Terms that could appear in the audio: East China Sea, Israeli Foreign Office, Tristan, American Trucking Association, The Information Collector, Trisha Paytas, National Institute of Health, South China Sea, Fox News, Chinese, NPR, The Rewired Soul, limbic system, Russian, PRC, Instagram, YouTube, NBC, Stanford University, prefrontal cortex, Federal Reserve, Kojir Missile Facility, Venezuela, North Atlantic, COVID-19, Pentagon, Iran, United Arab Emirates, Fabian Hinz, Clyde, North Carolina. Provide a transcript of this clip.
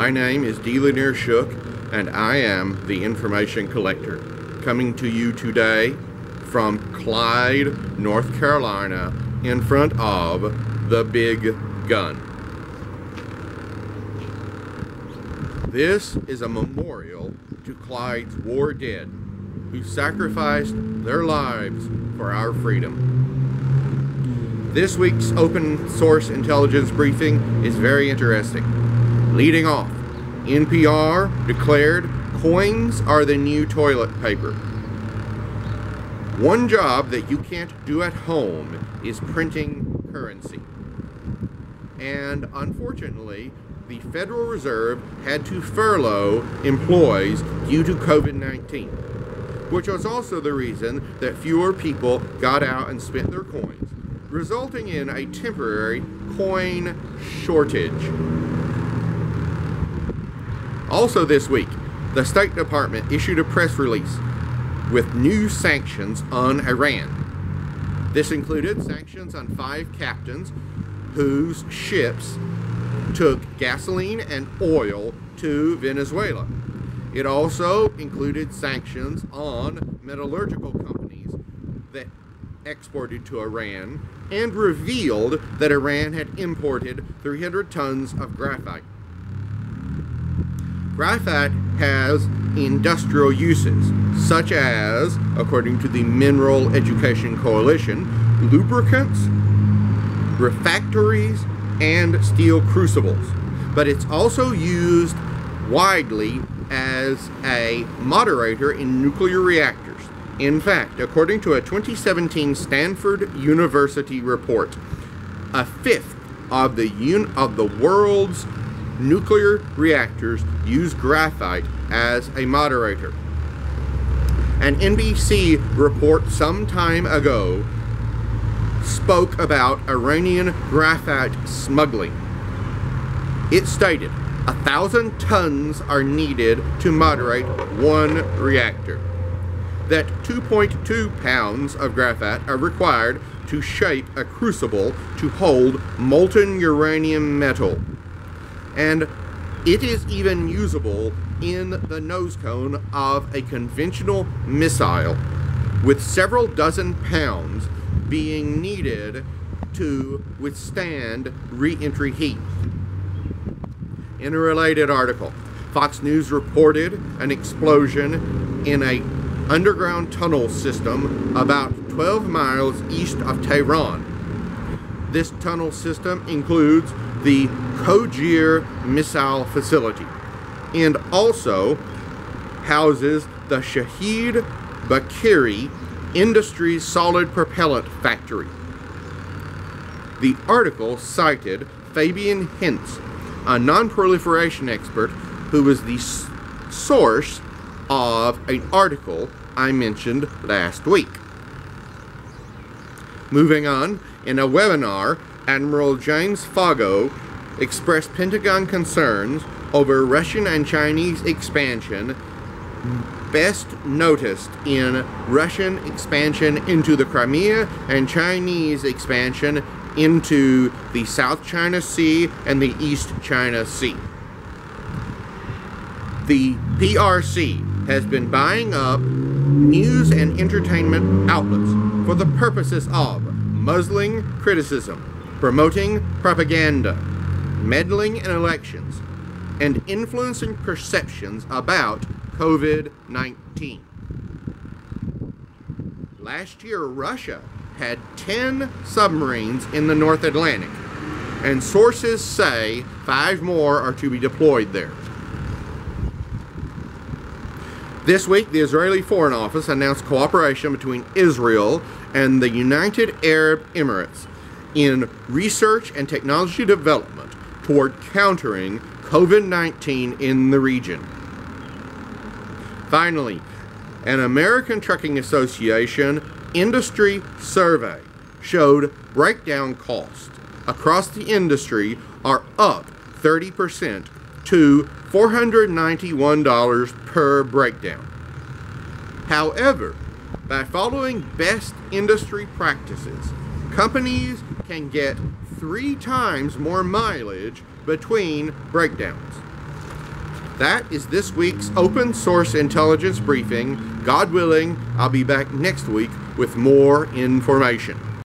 My name is D. Lanier Shook, and I am the Information Collector, coming to you today from Clyde, North Carolina, in front of the Big Gun. This is a memorial to Clyde's war dead, who sacrificed their lives for our freedom. This week's open source intelligence briefing is very interesting. Leading off, NPR declared coins are the new toilet paper. One job that you can't do at home is printing currency. And unfortunately, the Federal Reserve had to furlough employees due to COVID-19, which was also the reason that fewer people got out and spent their coins, resulting in a temporary coin shortage. Also this week, the State Department issued a press release with new sanctions on Iran. This included sanctions on 5 captains whose ships took gasoline and oil to Venezuela. It also included sanctions on metallurgical companies that exported to Iran and revealed that Iran had imported 300 tons of graphite. Graphite has industrial uses, such as, according to the Mineral Education Coalition, lubricants, refractories, and steel crucibles, but it's also used widely as a moderator in nuclear reactors. In fact, according to a 2017 Stanford University report, a fifth of the world's nuclear reactors use graphite as a moderator. An NBC report some time ago spoke about Iranian graphite smuggling. It stated 1,000 tons are needed to moderate 1 reactor, that 2.2 pounds of graphite are required to shape a crucible to hold molten uranium metal, and it is even usable in the nose cone of a conventional missile, with several dozen pounds being needed to withstand re-entry heat. In a related article, Fox News reported an explosion in an underground tunnel system about 12 miles east of Tehran. This tunnel system includes the Kojir Missile Facility and also houses the Shahid Bakiri Industries Solid Propellant Factory. The article cited Fabian Hinz, a non-proliferation expert who was the source of an article I mentioned last week. Moving on, in a webinar, Admiral James Foggo expressed Pentagon concerns over Russian and Chinese expansion, best noticed in Russian expansion into the Crimea and Chinese expansion into the South China Sea and the East China Sea. The PRC has been buying up news and entertainment outlets for the purposes of muzzling criticism, promoting propaganda, meddling in elections, and influencing perceptions about COVID-19. Last year, Russia had 10 submarines in the North Atlantic, and sources say 5 more are to be deployed there. This week, the Israeli Foreign Office announced cooperation between Israel and the United Arab Emirates in research and technology development toward countering COVID-19 in the region. Finally, an American Trucking Association industry survey showed breakdown costs across the industry are up 30% to $491 per breakdown. However, by following best industry practices, companies can get 3 times more mileage between breakdowns. That is this week's Open Source Intelligence Briefing. God willing, I'll be back next week with more information.